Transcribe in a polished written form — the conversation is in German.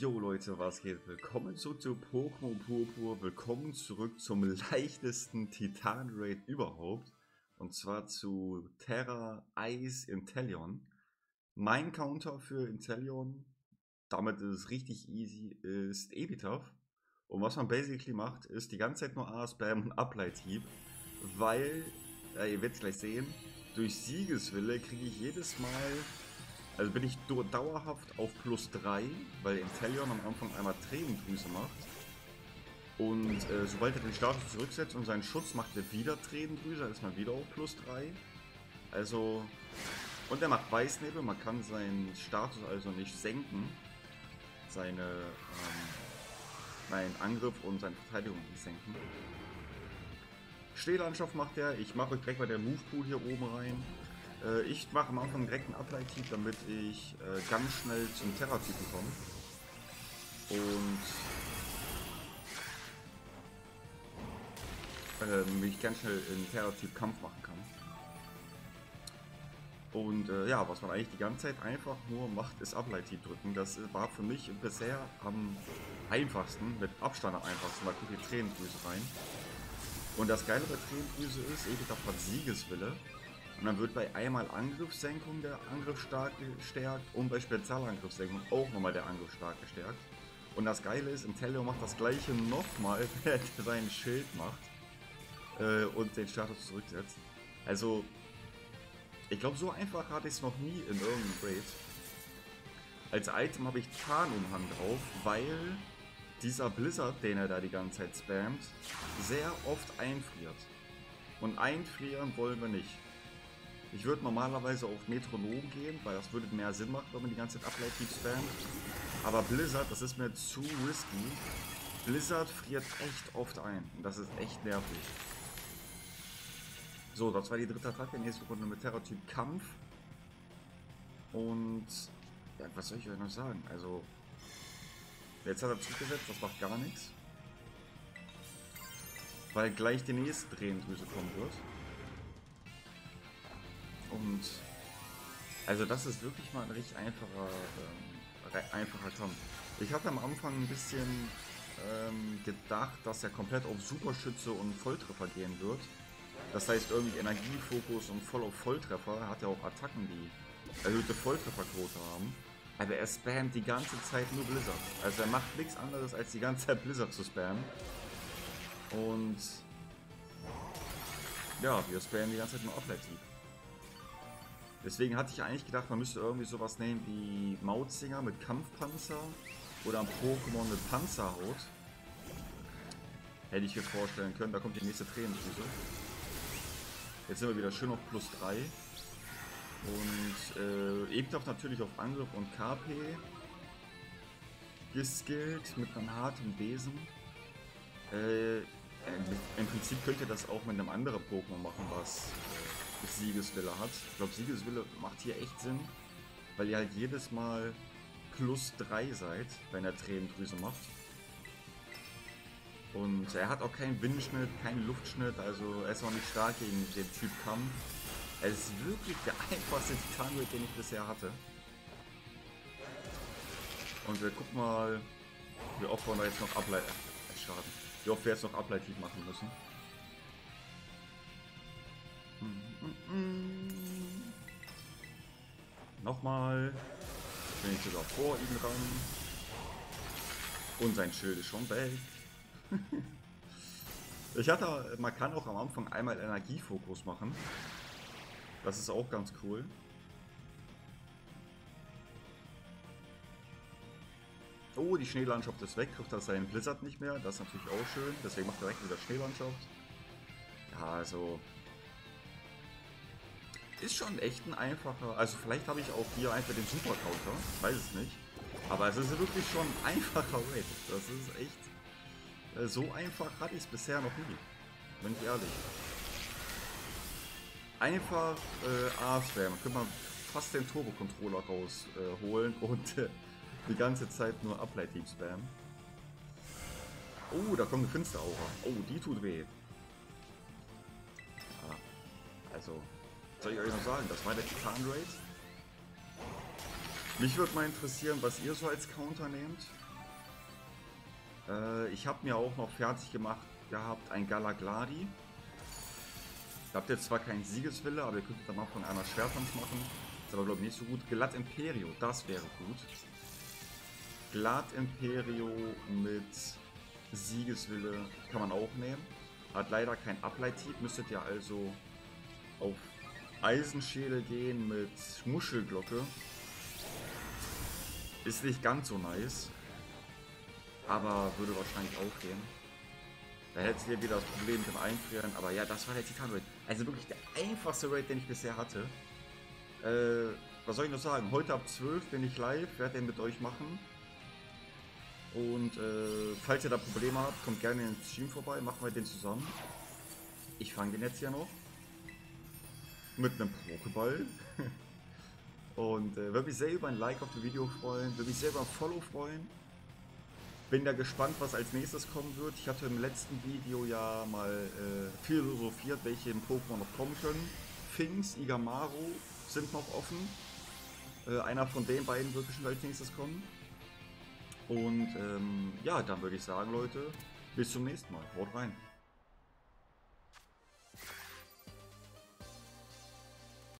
Jo Leute, was geht? Willkommen zurück zu Pokémon Purpur, willkommen zurück zum leichtesten Titan-Raid überhaupt. Und zwar zu Terra Eis Inteleon. Mein Counter für Inteleon, damit ist es richtig easy, ist Epitaph. Und was man basically macht, ist die ganze Zeit nur A-Spam und Uplight-Team, weil, ihr werdet es gleich sehen, durch Siegeswille kriege ich jedes Mal... Also bin ich dauerhaft auf plus 3, weil Inteleon am Anfang einmal Tränendrüse macht. Und sobald er den Status zurücksetzt und seinen Schutz macht, er wieder Tränendrüse, dann ist man wieder auf plus 3. Also, und er macht Weißnebel, man kann seinen Status also nicht senken. Seinen Angriff und seine Verteidigung nicht senken. Stehlandschaft macht er, ich mache euch direkt mal den Move Pool hier oben rein. Ich mache am Anfang direkt einen Ableit-Team, damit ich ganz schnell zum Terra-Typen komme. Und mich ganz schnell in Terra-Typ-Kampf machen kann. Und ja, was man eigentlich die ganze Zeit einfach nur macht, ist Ableit-Team drücken. Das war für mich bisher am einfachsten, mit Abstand am einfachsten, weil guckt die Tränendrüse rein. Und das Geile bei Tränendrüse ist, ich habe von Siegeswille. Und dann wird bei einmal Angriffssenkung der Angriff stark gestärkt und bei Spezialangriffssenkung auch nochmal der Angriff stark gestärkt. Und das Geile ist, Inteleon macht das gleiche nochmal, wenn er sein Schild macht und den Status zurücksetzt. Also, ich glaube, so einfach hatte ich es noch nie in irgendeinem Raid. Als Item habe ich Tarnumhang drauf, weil dieser Blizzard, den er da die ganze Zeit spammt, sehr oft einfriert. Und einfrieren wollen wir nicht. Ich würde normalerweise auf Metronom gehen, weil das würde mehr Sinn machen, wenn man die ganze Zeit Ableit-Team spammt. Aber Blizzard, das ist mir zu risky. Blizzard friert echt oft ein. Und das ist echt nervig. So, das war die dritte Attacke. Nächste Runde mit Terra-Typ Kampf. Und... ja, was soll ich euch noch sagen? Also... jetzt hat er zurückgesetzt, das macht gar nichts. Weil gleich die nächste Tränendrüse kommen wird. Und also das ist wirklich mal ein richtig einfacher Kampf. Ich hatte am Anfang ein bisschen gedacht, dass er komplett auf Superschütze und Volltreffer gehen wird. Das heißt irgendwie Energiefokus und voll auf Volltreffer. Er hat ja auch Attacken, die erhöhte Volltrefferquote haben. Aber er spammt die ganze Zeit nur Blizzard. Also er macht nichts anderes, als die ganze Zeit Blizzard zu spammen. Und ja, wir spammen die ganze Zeit nur Ableit-Team. Deswegen hatte ich eigentlich gedacht, man müsste irgendwie sowas nehmen wie Mautzinger mit Kampfpanzer oder ein Pokémon mit Panzerhaut. Hätte ich mir vorstellen können. Da kommt die nächste Tränendrüse. Jetzt sind wir wieder schön auf plus 3. Und Epitaph natürlich auf Angriff und KP. Geskillt mit einem harten Besen. Im Prinzip könnt ihr das auch mit einem anderen Pokémon machen, was... Siegeswille hat. Ich glaube, Siegeswille macht hier echt Sinn, weil ihr halt jedes Mal plus 3 seid, wenn er Tränendrüse macht. Und er hat auch keinen Windschnitt, keinen Luftschnitt, also er ist auch nicht stark gegen den Typ Kampf. Er ist wirklich der einfachste Titan-Raid, den ich bisher hatte. Und wir gucken mal, wie oft wir jetzt noch Ableit-Schaden machen müssen. Nochmal. Bin ich sogar vor ihm ran. Und sein Schild ist schon weg. Ich hatte, man kann auch am Anfang einmal Energiefokus machen. Das ist auch ganz cool. Oh, die Schneelandschaft ist weg. Kriegt das seinen Blizzard nicht mehr. Das ist natürlich auch schön. Deswegen macht er direkt wieder Schneelandschaft. Ja, also... ist schon echt ein einfacher, also vielleicht habe ich auch hier einfach den Super Counter, ich weiß es nicht, aber es ist wirklich schon ein einfacher Raid. Das ist echt, so einfach hatte ich es bisher noch nie, bin ich ehrlich. Einfach A-Spam, könnte man fast den Turbo-Controller rausholen und die ganze Zeit nur Ableit-Team spammen. Oh, da kommt eine finstere Aura, oh, die tut weh. Ah, also... soll ich euch noch sagen, das war der Titan-Raid. Mich würde mal interessieren, was ihr so als Counter nehmt. Ich habe mir auch noch fertig gemacht gehabt ein Galagladi. Ihr habt jetzt zwar keinen Siegeswille, aber ihr könntet da mal von einer Schwertanz machen. Ist aber, glaube ich, nicht so gut. Glatt Imperio, das wäre gut. Glatt Imperio mit Siegeswille kann man auch nehmen. Hat leider kein Ableit-Team. Müsstet ihr also auf Eisenschädel gehen mit Muschelglocke. Ist nicht ganz so nice. Aber würde wahrscheinlich auch gehen. Da hättest du wieder das Problem mit dem Einfrieren. Aber ja, das war der Titan-Raid. Also wirklich der einfachste Raid, den ich bisher hatte. Was soll ich noch sagen? Heute ab 12 bin ich live. Werde den mit euch machen. Und falls ihr da Probleme habt, kommt gerne in den Stream vorbei. Machen wir den zusammen. Ich fange den jetzt hier noch. Mit einem Pokéball. Und würde mich sehr über ein Like auf das Video freuen. Würde mich sehr über ein Follow freuen. Bin da gespannt, was als nächstes kommen wird. Ich hatte im letzten Video ja mal philosophiert, welche im Pokémon noch kommen können. Finks, Igamaru sind noch offen. Einer von den beiden wird bestimmt als nächstes kommen. Und ja, dann würde ich sagen, Leute, bis zum nächsten Mal. Haut rein.